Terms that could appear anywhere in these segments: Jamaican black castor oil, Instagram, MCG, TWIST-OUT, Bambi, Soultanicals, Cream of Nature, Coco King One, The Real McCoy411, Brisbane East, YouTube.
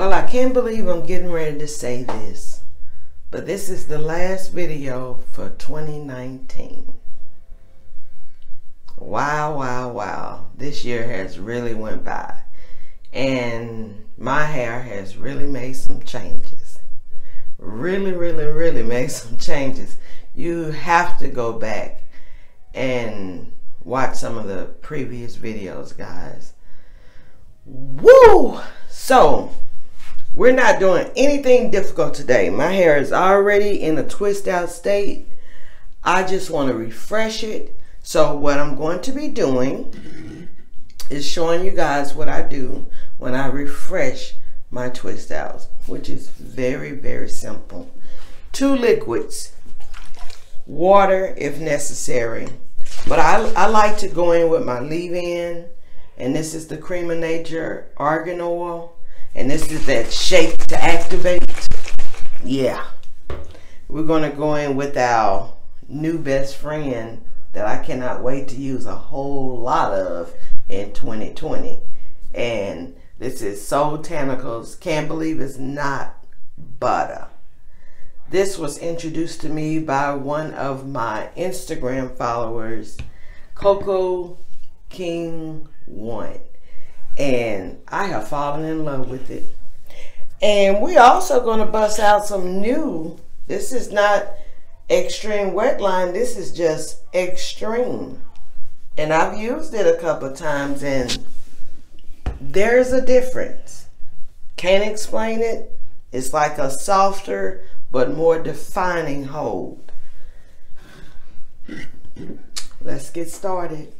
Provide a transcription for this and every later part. Well, I can't believe I'm getting ready to say this, but this is the last video for 2019. Wow, wow, wow. This year has really went by, and my hair has really made some changes. Really, really, really made some changes. You have to go back and watch some of the previous videos, guys. Woo! So, we're not doing anything difficult today. My hair is already in a twist out state. I just want to refresh it. So what I'm going to be doing is showing you guys what I do when I refresh my twist outs, which is very, very simple. 2 liquids, water if necessary. But I like to go in with my leave-in, and this is the Cream of Nature Argan Oil. And this is that shake to activate. Yeah. We're going to go in with our new best friend that I cannot wait to use a whole lot of in 2020. And this is Soultanicals. Can't believe it's not butter. This was introduced to me by one of my Instagram followers, Coco King One. And I have fallen in love with it. And we're also going to bust out some new. This is not extreme wet line. This is just extreme. And I've used it a couple of times, and there's a difference. Can't explain it. It's like a softer but more defining hold. Let's get started.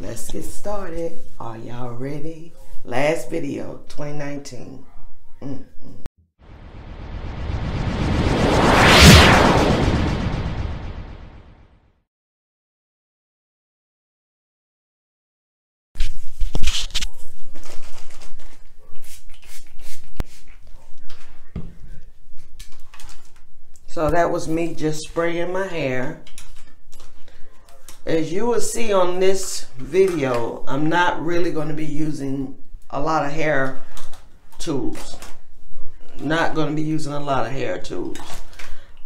Let's get started. Are y'all ready? Last video, 2019. So that was me just spraying my hair. As you will see on this video, I'm not really going to be using a lot of hair tools. Not going to be using a lot of hair tools.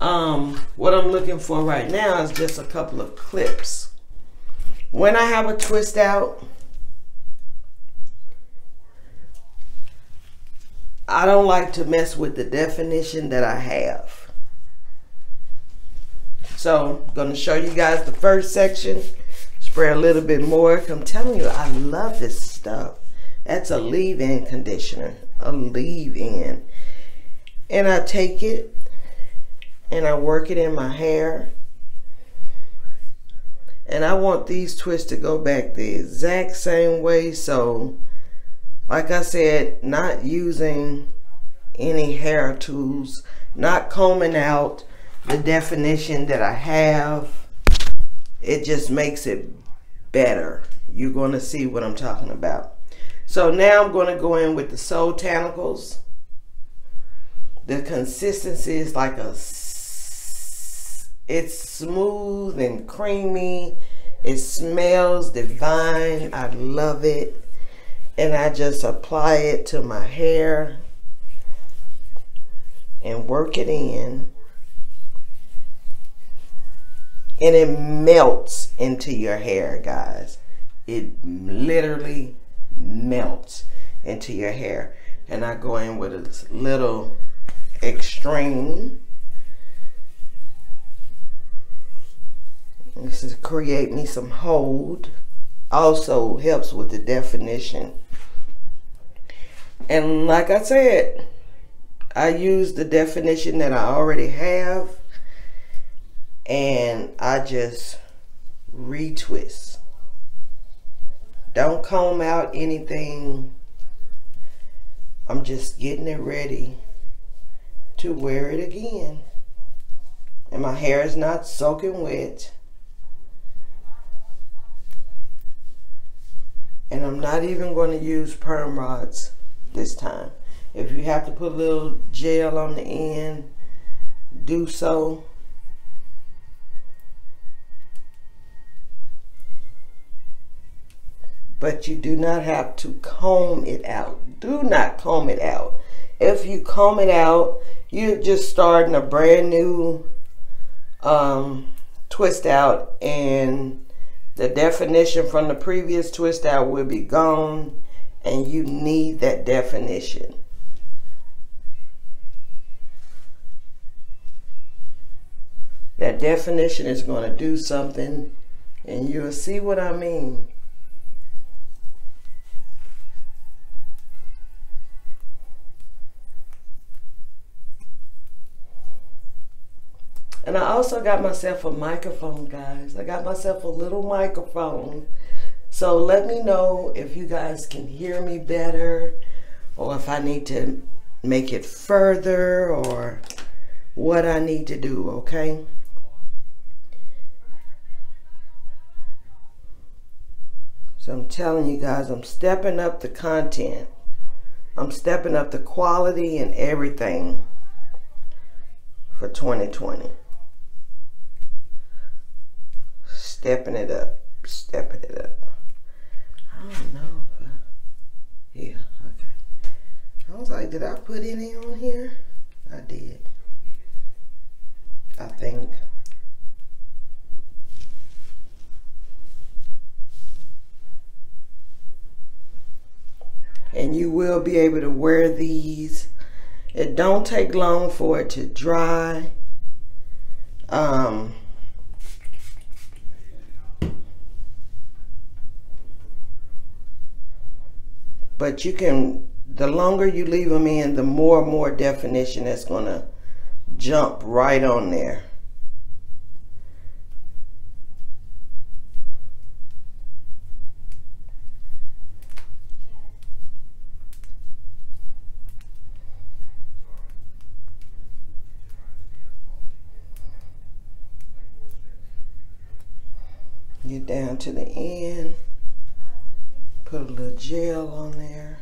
What I'm looking for right now is just a couple of clips. When I have a twist out, I don't like to mess with the definition that I have. So I'm going to show you guys the first section, spray a little bit more. I'm telling you, I love this stuff. That's a leave-in conditioner, a leave-in. And I take it and I work it in my hair. And I want these twists to go back the exact same way. So like I said, not using any hair tools, not combing out the definition that I have. It just makes it better. You're going to see what I'm talking about. So now I'm going to go in with the Soultanicals. The consistency is like a, it's smooth and creamy. It smells divine. I love it. And I just apply it to my hair and work it in. And it melts into your hair, guys. It literally melts into your hair. And I go in with a little extreme. This is create me some hold. Also helps with the definition. And like I said, I use the definition that I already have. And I just retwist. Don't comb out anything. I'm just getting it ready to wear it again. And my hair is not soaking wet. And I'm not even going to use perm rods this time. If you have to put a little gel on the end, do so. But you do not have to comb it out. Do not comb it out. if you comb it out, you're just starting a brand new twist out, and the definition from the previous twist out will be gone, and you need that definition. That definition is going to do something, and you'll see what I mean. And I also got myself a microphone, guys. I got myself a little microphone. So let me know if you guys can hear me better, or if I need to make it further, or what I need to do, okay? So I'm telling you guys, I'm stepping up the content. I'm stepping up the quality and everything for 2020. Stepping it up, stepping it up. I don't know. Yeah, okay. I was like, did I put any on here? I did, I think. And you will be able to wear these. It don't take long for it to dry. But you can, the longer you leave them in, the more definition that's gonna jump right on there. Get down to the end. Put a little gel on there.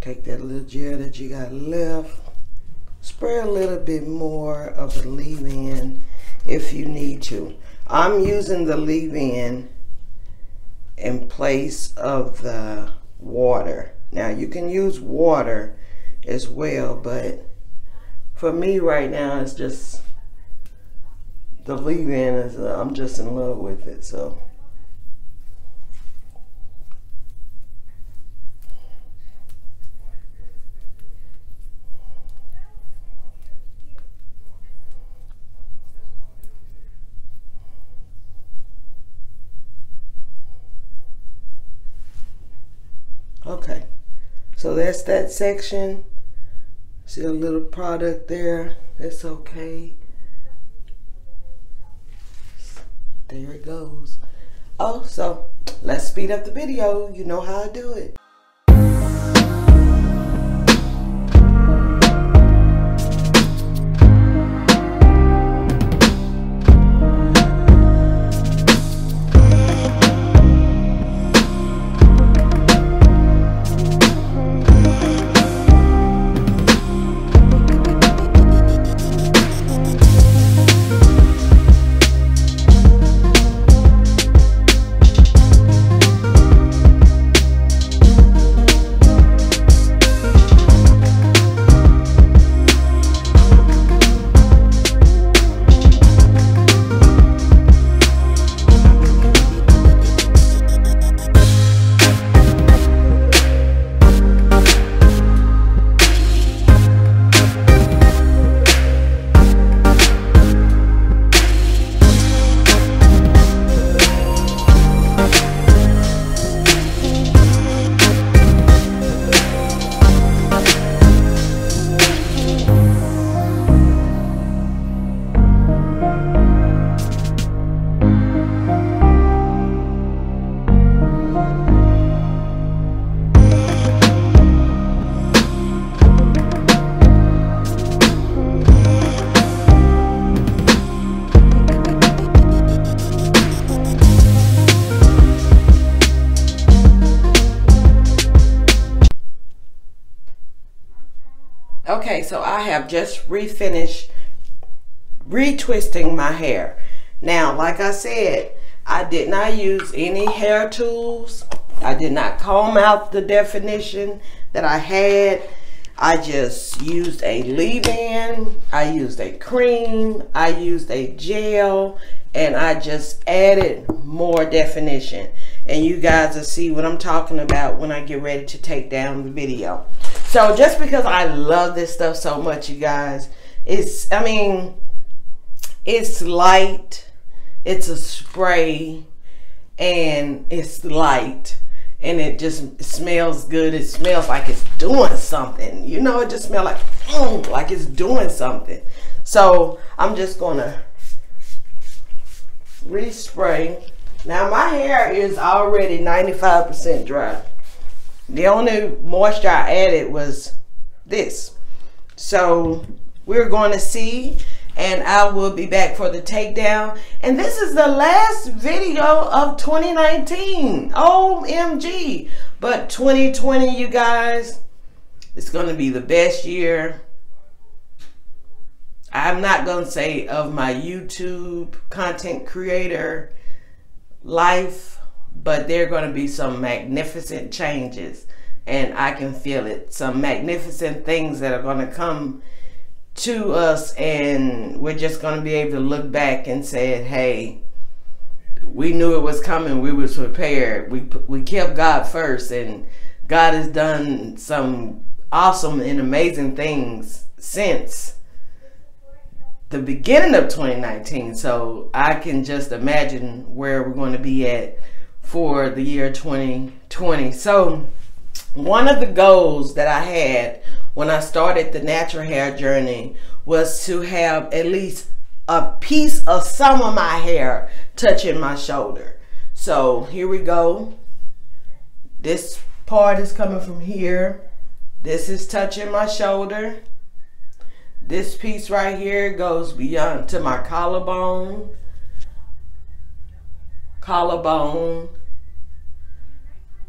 Take that little gel that you got left. Spray a little bit more of the leave-in if you need to. I'm using the leave-in in place of the water. Now you can use water as well, but for me right now it's just the leave-in is, I'm just in love with it, so. Okay, so that's that section. See a little product there, that's okay. There it goes. Oh, so let's speed up the video. You know how I do it. Okay, so I have just refinished retwisting my hair. Now, like I said, I did not use any hair tools I did not comb out the definition that I had. I just used a leave-in, I used a cream, I used a gel, and I just added more definition. And you guys will see what I'm talking about when I get ready to take down the video. So just because I love this stuff so much, you guys, it's, I mean, it's light, it's a spray, and it's light. And it just smells good. It smells like it's doing something. You know, it just smells like it's doing something. So I'm just gonna respray. Now my hair is already 95% dry. The only moisture I added was this. So we're going to see, and I will be back for the takedown. And this is the last video of 2019. OMG. But 2020, you guys, it's gonna be the best year. I'm not gonna say of my YouTube content creator life, but there are gonna be some magnificent changes, and I can feel it. Some magnificent things that are gonna come to us, and we're just going to be able to look back and say, hey, we knew it was coming, we was prepared, we kept God first, and God has done some awesome and amazing things since the beginning of 2019. So I can just imagine where we're going to be at for the year 2020. So one of the goals that I had when I started the natural hair journey was to have at least a piece of some of my hair touching my shoulder. So here we go. This part is coming from here. This is touching my shoulder. This piece right here goes beyond to my collarbone. Collarbone.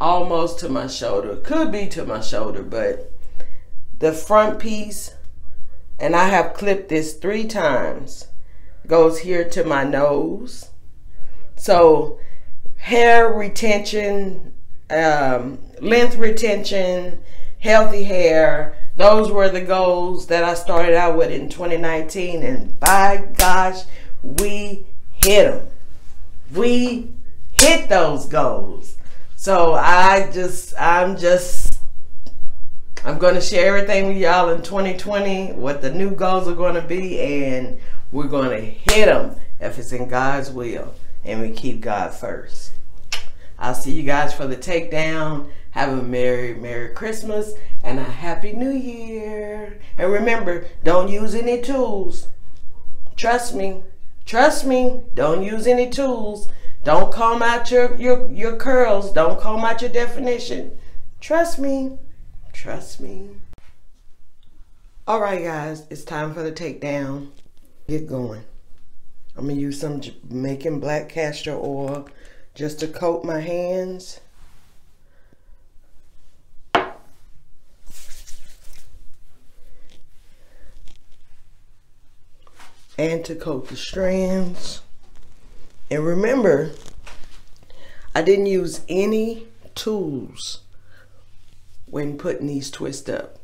Almost to my shoulder. Could be to my shoulder, but the front piece, and I have clipped this 3 times, goes here to my nose. So hair retention, length retention, healthy hair, those were the goals that I started out with in 2019, and by gosh, we hit them. We hit those goals. So I'm going to share everything with y'all in 2020, what the new goals are going to be, and we're going to hit them if it's in God's will and we keep God first. I'll see you guys for the takedown. Have a Merry Christmas and a Happy New Year. And remember, don't use any tools. Trust me. Trust me. Don't use any tools. Don't comb out your curls. Don't comb out your definition. Trust me. Trust me. All right, guys, it's time for the takedown. Get going. I'm gonna use some Jamaican black castor oil just to coat my hands. And to coat the strands. And remember, I didn't use any tools when putting these twists up.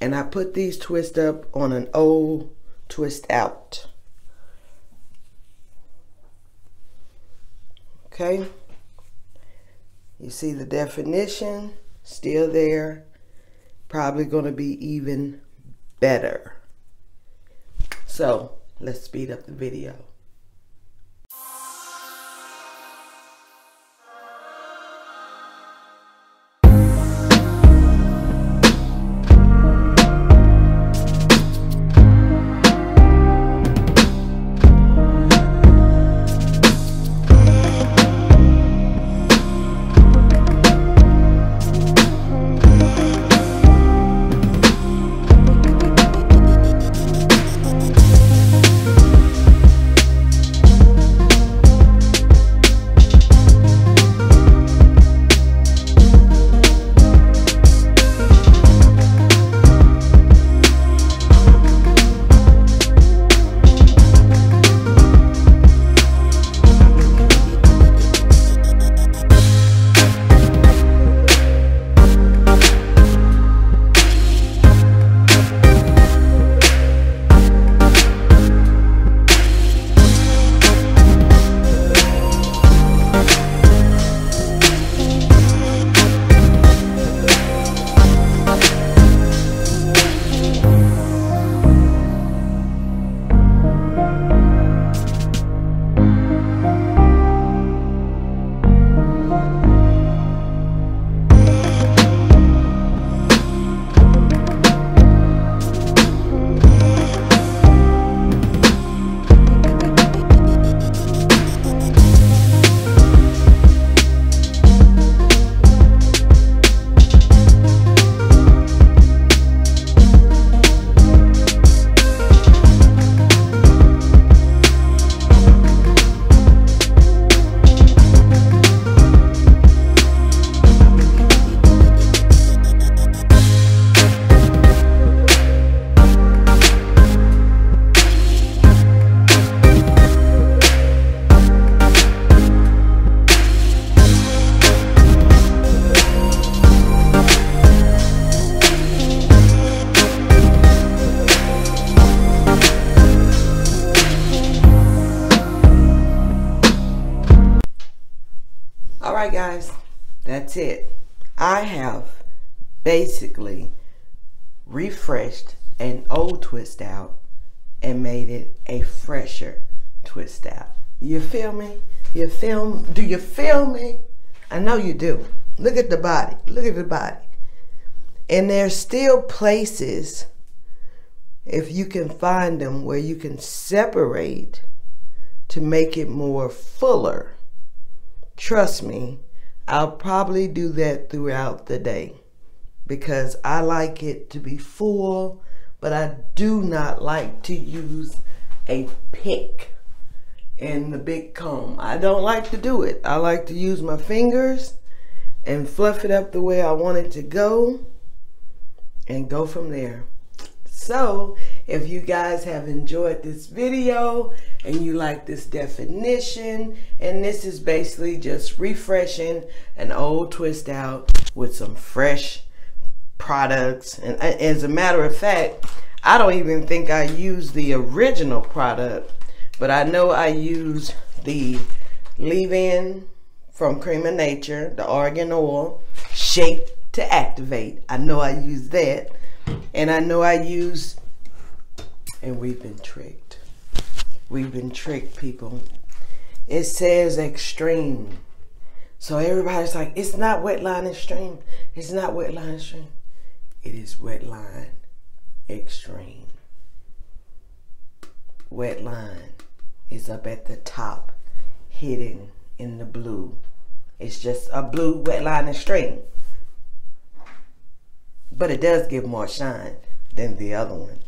And I put these twists up on an old twist out. Okay, you see the definition still there, probably gonna be even better. So let's speed up the video. that's it. I have basically refreshed an old twist out and made it a fresher twist out. You feel me? You feel me? Do you feel me? I know you do. Look at the body. Look at the body. And there's still places, if you can find them, where you can separate to make it more fuller. Trust me, I'll probably do that throughout the day because I like it to be full, but I do not like to use a pick and the big comb. I don't like to do it. I like to use my fingers and fluff it up the way I want it to go and go from there. So if you guys have enjoyed this video and you like this definition, and this is basically just refreshing an old twist out with some fresh products, and as a matter of fact, I don't even think I used the original product, but I know I used the leave-in from Cream of Nature, the argan oil, shake to activate. I know I used that, and I know I used, and we've been tricked. We've been tricked, people. It says extreme. So everybody's like, it's not wet line extreme. It's not wet line extreme. It is wet line extreme. Wet line is up at the top, hidden in the blue. It's just a blue wet line extreme. But it does give more shine than the other one.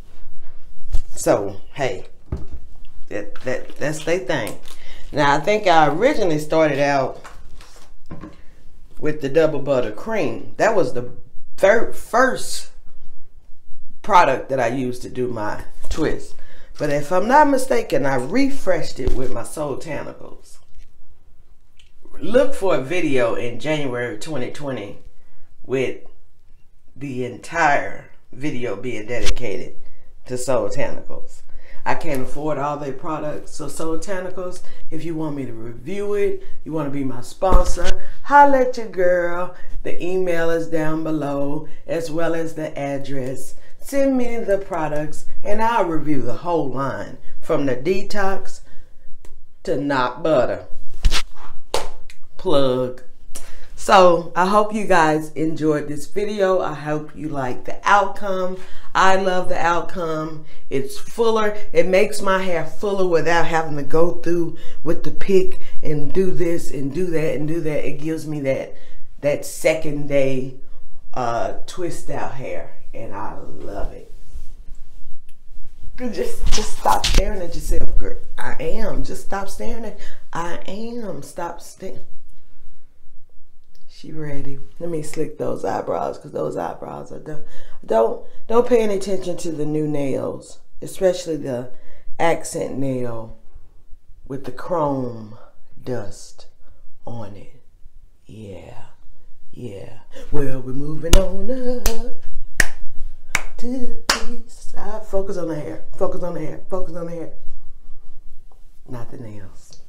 So, hey, that's their thing. Now, I think I originally started out with the double butter cream. That was the first product that I used to do my twist. But if I'm not mistaken, I refreshed it with my Soultanicals. Look for a video in January 2020 with the entire video being dedicated to Soultanicals. I can't afford all their products, so Soultanicals, if you want me to review it, you want to be my sponsor, holla at your girl. The email is down below, as well as the address. Send me the products and I'll review the whole line, from the detox to not butter. Plug. So I hope you guys enjoyed this video. I hope you like the outcome. I love the outcome. It's fuller. It makes my hair fuller without having to go through with the pick and do this and do that and do that. It gives me that second day twist out hair, and I love it. Just stop staring at yourself, girl. I am. Just stop staring at. I am. Stop staring. She ready. Let me slick those eyebrows, because those eyebrows are done. Don't pay any attention to the new nails, especially the accent nail with the chrome dust on it. Yeah. Yeah. Well, we're moving on up to the east side. Focus on the hair. Focus on the hair. Focus on the hair. Not the nails.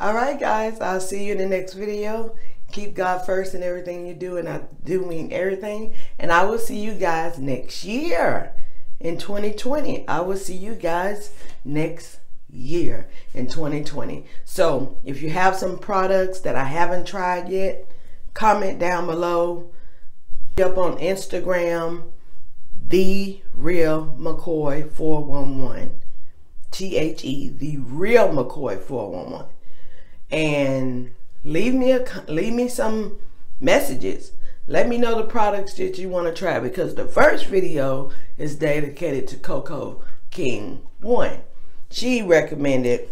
Alright guys, I'll see you in the next video. Keep God first in everything you do, and I do mean everything. And I will see you guys next year in 2020. I will see you guys next year in 2020. So if you have some products that I haven't tried yet, comment down below. Hit up on Instagram, The Real McCoy411. THE, The Real McCoy411. And leave me some messages. Let me know the products that you want to try, because the first video is dedicated to Coco King One. She recommended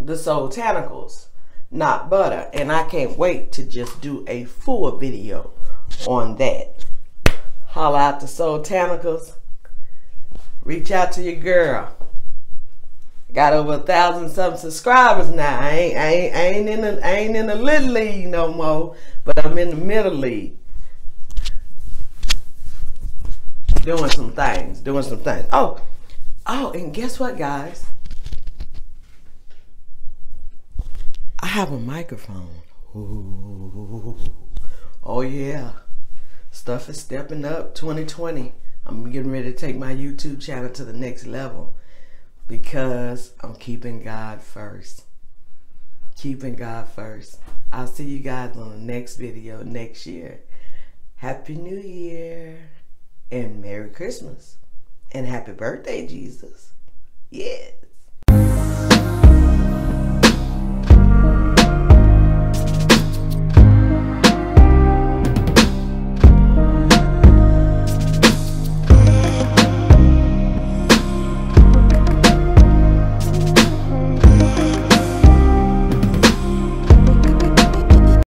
the Soultanicals, not butter, and I can't wait to just do a full video on that. Holla out to Soultanicals. Reach out to your girl. Got over 1,000-some subscribers now. I ain't in the little league no more, but I'm in the middle league. Doing some things. Doing some things. Oh, and guess what, guys? I have a microphone. Ooh. Oh yeah, stuff is stepping up. 2020, I'm getting ready to take my YouTube channel to the next level because I'm keeping God first. Keeping God first. I'll see you guys on the next video next year. Happy New Year and Merry Christmas and Happy Birthday, Jesus. Yes.